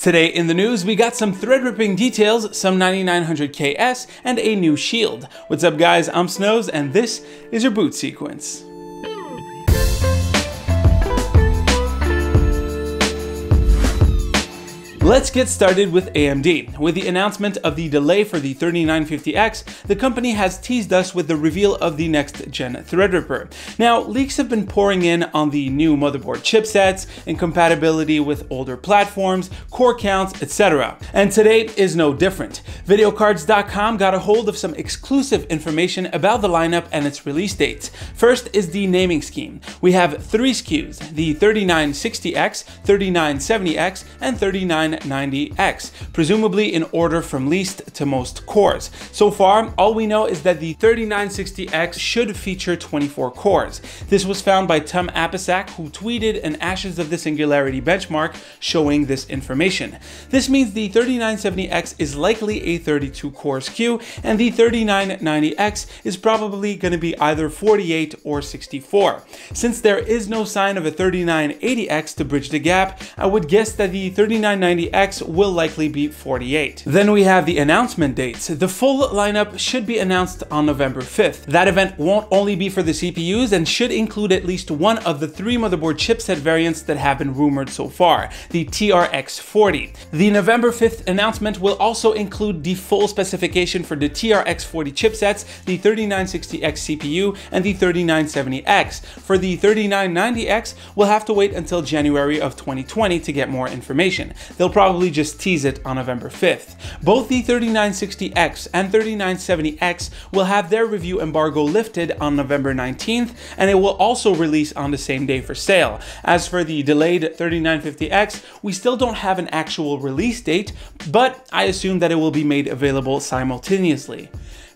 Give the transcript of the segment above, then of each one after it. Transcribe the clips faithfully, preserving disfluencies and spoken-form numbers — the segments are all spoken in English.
Today in the news, we got some thread-ripping details, some ninety-nine hundred K S, and a new shield. What's up guys, I'm Snows, and this is your Boot Sequence. Let's get started with A M D. With the announcement of the delay for the thirty-nine fifty X, the company has teased us with the reveal of the next-gen Threadripper. Now, leaks have been pouring in on the new motherboard chipsets, incompatibility with older platforms, core counts, et cetera. And today is no different. Video Cards dot com got a hold of some exclusive information about the lineup and its release dates. First is the naming scheme. We have three S K Us, the thirty-nine sixty X, thirty-nine seventy X, and thirty-nine ninety X, presumably in order from least to most cores. So far, all we know is that the thirty-nine sixty X should feature twenty-four cores. This was found by Tom Apisak, who tweeted an Ashes of the Singularity benchmark showing this information. This means the thirty-nine seventy X is likely a thirty-two core S K U, and the thirty-nine ninety X is probably going to be either forty-eight or sixty-four. Since there is no sign of a thirty-nine eighty X to bridge the gap, I would guess that the thirty-nine ninety X will likely be forty-eight. Then we have the announcement dates. The full lineup should be announced on November fifth. That event won't only be for the C P Us and should include at least one of the three motherboard chipset variants that have been rumored so far, the T R X forty. The November fifth announcement will also include the full specification for the T R X forty chipsets, the thirty-nine sixty X C P U, and the thirty-nine seventy X. For the thirty-nine ninety X, we'll have to wait until January of twenty twenty to get more information. They'll probably just tease it on November fifth. Both the thirty-nine sixty X and thirty-nine seventy X will have their review embargo lifted on November nineteenth, and it will also release on the same day for sale. As for the delayed thirty-nine fifty X, we still don't have an actual release date, but I assume that it will be made available simultaneously.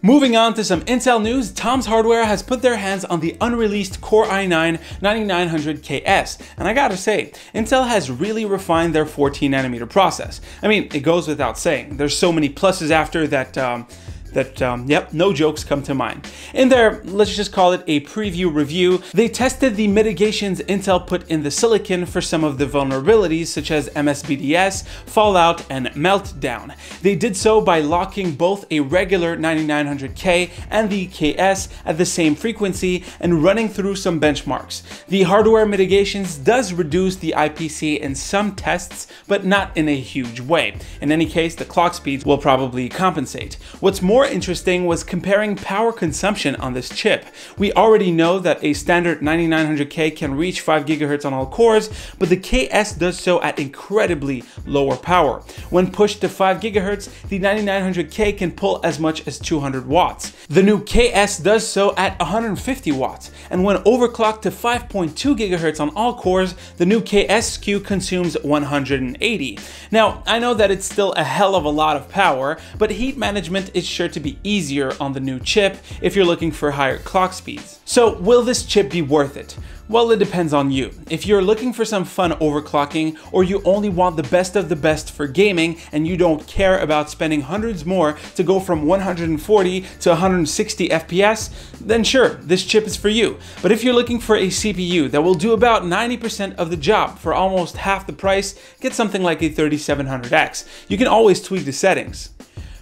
Moving on to some Intel news, Tom's Hardware has put their hands on the unreleased Core i nine ninety-nine hundred K S, and I gotta say, Intel has really refined their fourteen nanometer process. I mean, it goes without saying, there's so many pluses after that, um, that, um, yep, no jokes come to mind. In their, let's just call it a preview review, they tested the mitigations Intel put in the silicon for some of the vulnerabilities such as M S B D S, Fallout, and Meltdown. They did so by locking both a regular ninety-nine hundred K and the K S at the same frequency and running through some benchmarks. The hardware mitigations does reduce the I P C in some tests, but not in a huge way. In any case, the clock speeds will probably compensate. What's more interesting was comparing power consumption on this chip. We already know that a standard ninety-nine hundred K can reach five gigahertz on all cores, but the K S does so at incredibly lower power. When pushed to five gigahertz, the ninety-nine hundred K can pull as much as two hundred watts. The new K S does so at one hundred fifty watts, and when overclocked to five point two gigahertz on all cores, the new K S S K U consumes one hundred eighty. Now, I know that it's still a hell of a lot of power, but heat management is sure to be easier on the new chip if you're looking for higher clock speeds. So will this chip be worth it? Well, it depends on you. If you're looking for some fun overclocking, or you only want the best of the best for gaming and you don't care about spending hundreds more to go from one hundred forty to one hundred sixty F P S, then sure, this chip is for you. But if you're looking for a C P U that will do about ninety percent of the job for almost half the price, get something like a thirty-seven hundred X. You can always tweak the settings.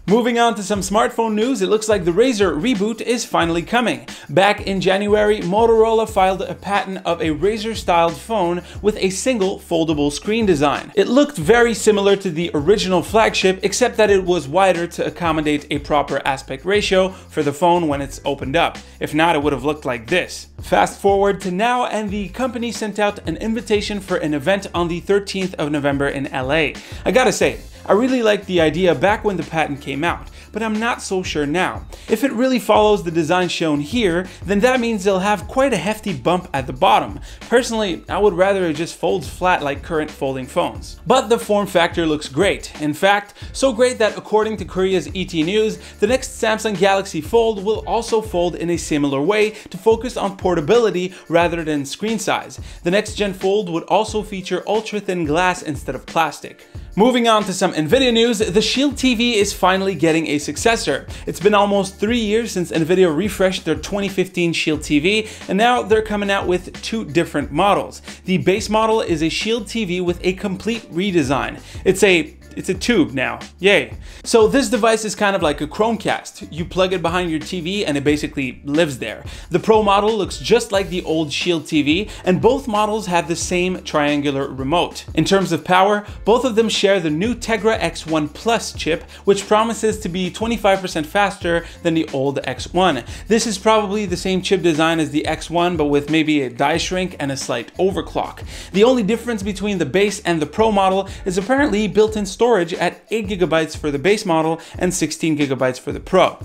Moving on to some smartphone news, it looks like the Razr reboot is finally coming. Back in January, Motorola filed a patent of a Razr-styled phone with a single foldable screen design. It looked very similar to the original flagship, except that it was wider to accommodate a proper aspect ratio for the phone when it's opened up. If not, it would have looked like this. Fast forward to now, and the company sent out an invitation for an event on the thirteenth of November in L A. I gotta say, I really liked the idea back when the patent came out, but I'm not so sure now. If it really follows the design shown here, then that means they'll have quite a hefty bump at the bottom. Personally, I would rather it just folds flat like current folding phones. But the form factor looks great. In fact, so great that according to Korea's E T News, the next Samsung Galaxy Fold will also fold in a similar way to focus on portability rather than screen size. The next gen Fold would also feature ultra-thin glass instead of plastic. Moving on to some Nvidia news, the Shield T V is finally getting a successor. It's been almost three years since Nvidia refreshed their twenty fifteen Shield T V, and now they're coming out with two different models. The base model is a Shield T V with a complete redesign. It's a It's a tube now, yay. So this device is kind of like a Chromecast. You plug it behind your T V and it basically lives there. The Pro model looks just like the old Shield T V, and both models have the same triangular remote. In terms of power, both of them share the new Tegra X one Plus chip, which promises to be twenty-five percent faster than the old X one. This is probably the same chip design as the X one, but with maybe a die shrink and a slight overclock. The only difference between the base and the Pro model is apparently built-in storage at eight gigabytes for the base model and sixteen gigabytes for the Pro.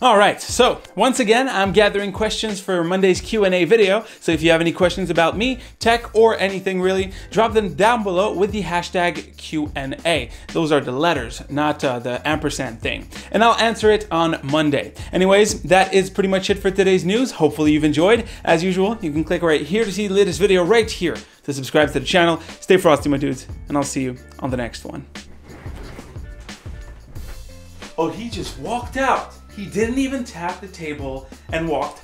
All right, so once again, I'm gathering questions for Monday's Q and A video, so if you have any questions about me, tech, or anything really, drop them down below with the hashtag Q and A. Those are the letters, not uh, the ampersand thing. And I'll answer it on Monday. Anyways, that is pretty much it for today's news. Hopefully you've enjoyed. As usual, you can click right here to see the latest video right here, to subscribe to the channel. Stay frosty, my dudes, and I'll see you on the next one. Oh, he just walked out. He didn't even tap the table and walked.